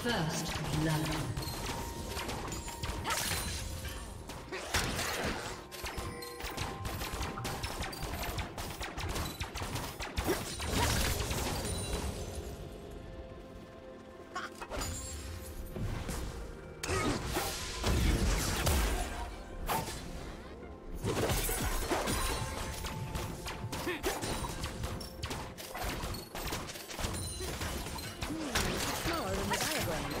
First blood. Power in the diagram.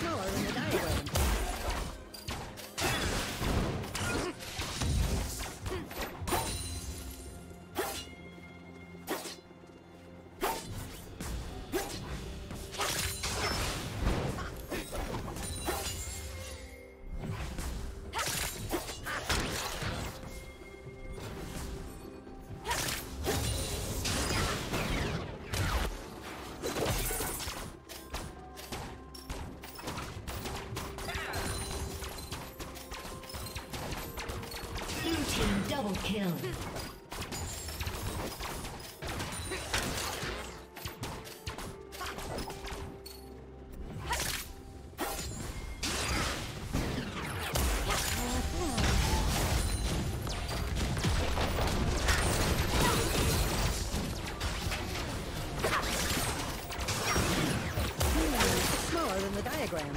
smaller in the diagram. Double kill. Smaller than the diagram.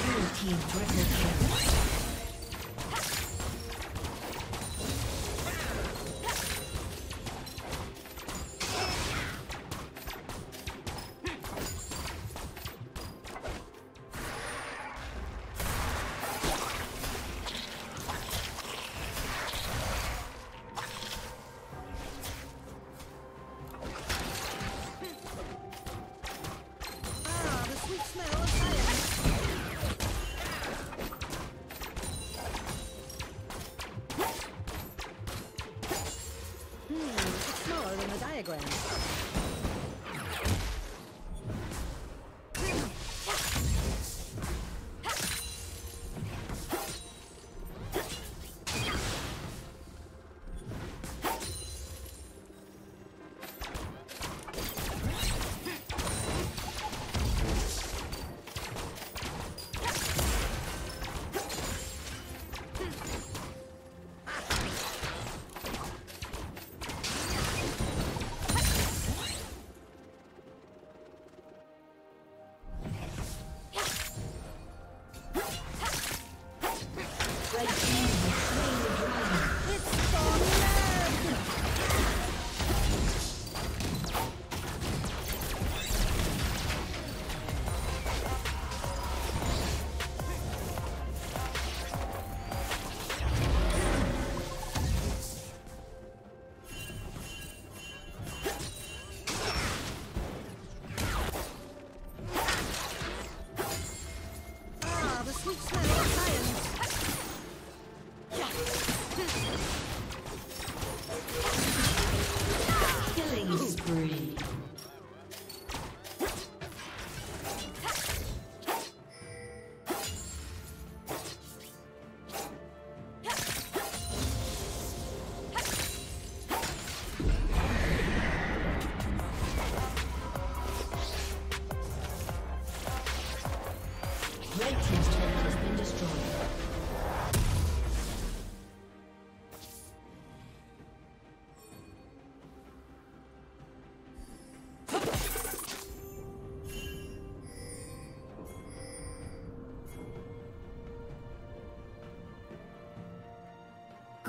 Blue team triple kill.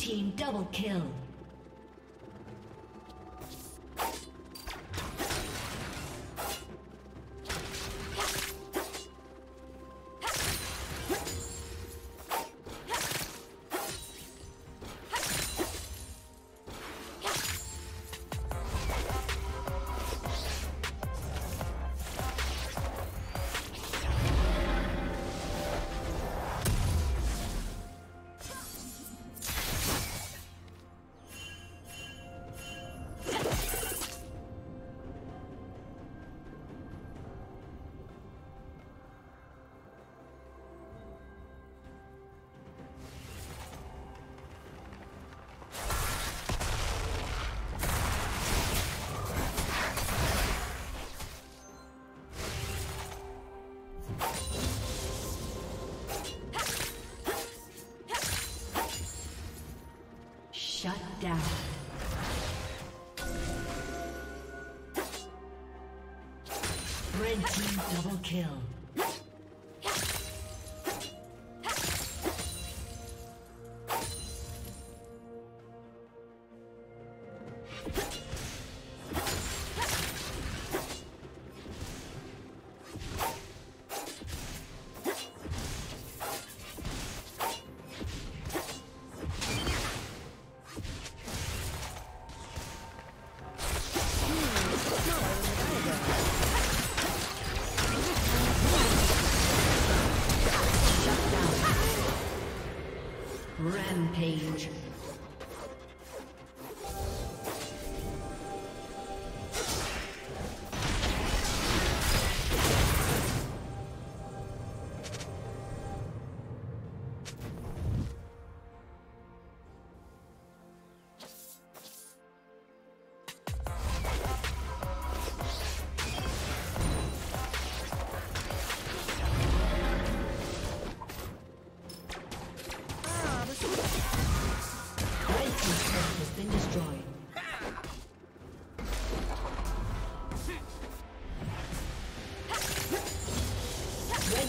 team double kill. Shut down. Red team double kill. Rampage. Red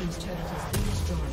Team's turret has been destroyed.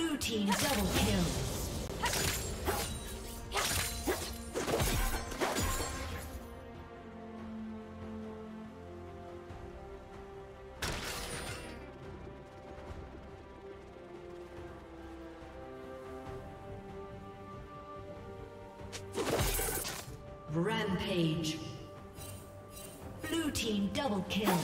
Blue team double kill. Rampage. Blue team double kill.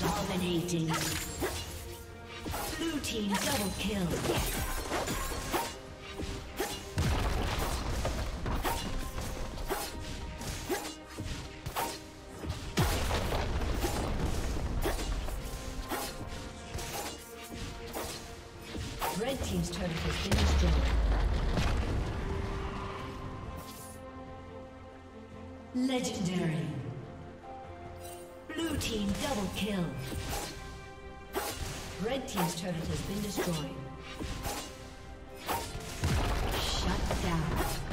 Dominating. Blue team double kill. Legendary. Blue team double kill. Red team's turret has been destroyed. Shut down.